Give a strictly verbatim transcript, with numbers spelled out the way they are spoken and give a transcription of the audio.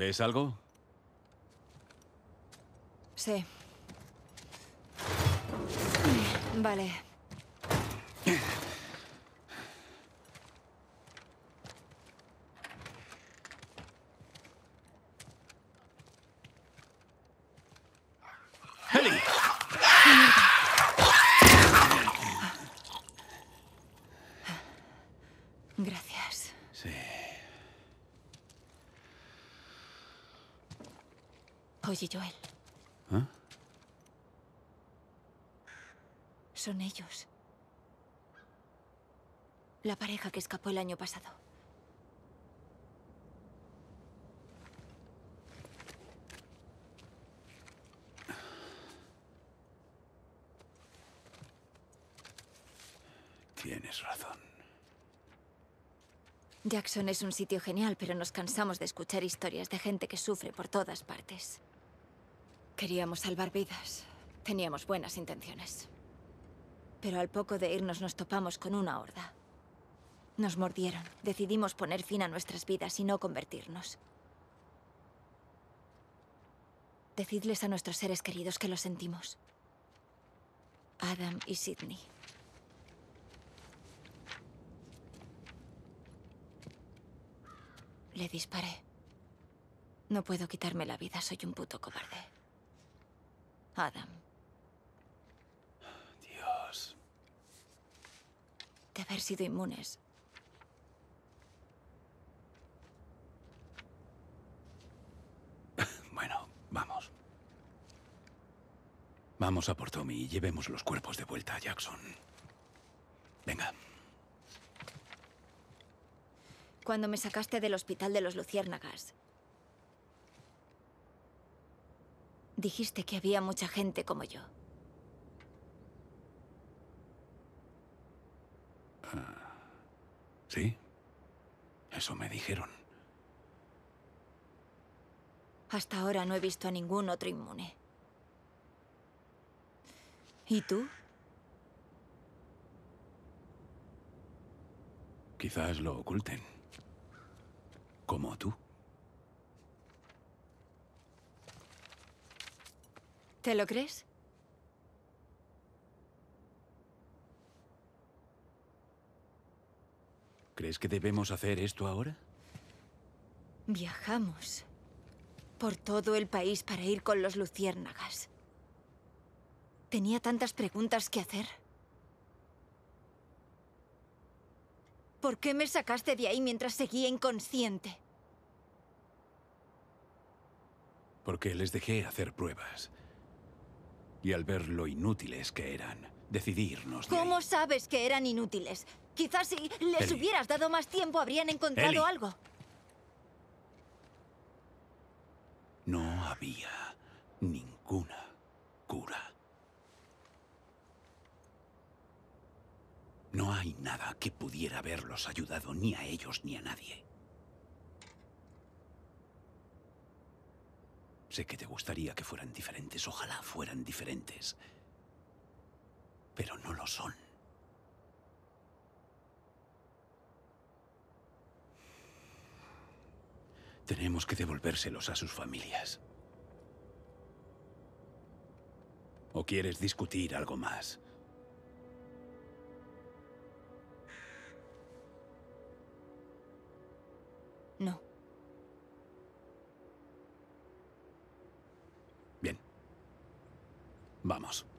¿Ves algo? Sí. Vale. ¡Ellie! Gracias. Sí. Oye, Joel. ¿Ah? Son ellos. La pareja que escapó el año pasado. Tienes razón. Jackson es un sitio genial, pero nos cansamos de escuchar historias de gente que sufre por todas partes. Queríamos salvar vidas. Teníamos buenas intenciones. Pero al poco de irnos nos topamos con una horda. Nos mordieron. Decidimos poner fin a nuestras vidas y no convertirnos. Decidles a nuestros seres queridos que lo sentimos. Adam y Sidney. Le disparé. No puedo quitarme la vida, soy un puto cobarde. Adam. De haber sido inmunes. Bueno, vamos. Vamos a por Tommy y llevemos los cuerpos de vuelta a Jackson. Venga. Cuando me sacaste del hospital de los Luciérnagas, dijiste que había mucha gente como yo. ¿Sí? Eso me dijeron. Hasta ahora no he visto a ningún otro inmune. ¿Y tú? Quizás lo oculten. Como tú. ¿Te lo crees? ¿Crees que debemos hacer esto ahora? Viajamos por todo el país para ir con los Luciérnagas. Tenía tantas preguntas que hacer. ¿Por qué me sacaste de ahí mientras seguía inconsciente? Porque les dejé hacer pruebas. Y al ver lo inútiles que eran, decidí irnos de ahí. ¿Cómo sabes que eran inútiles? Quizás si les Ellie. hubieras dado más tiempo habrían encontrado Ellie. algo. No había ninguna cura. No hay nada que pudiera haberlos ayudado ni a ellos ni a nadie. Sé que te gustaría que fueran diferentes, ojalá fueran diferentes. Pero no lo son. Tenemos que devolvérselos a sus familias. ¿O quieres discutir algo más? No. Bien. Vamos.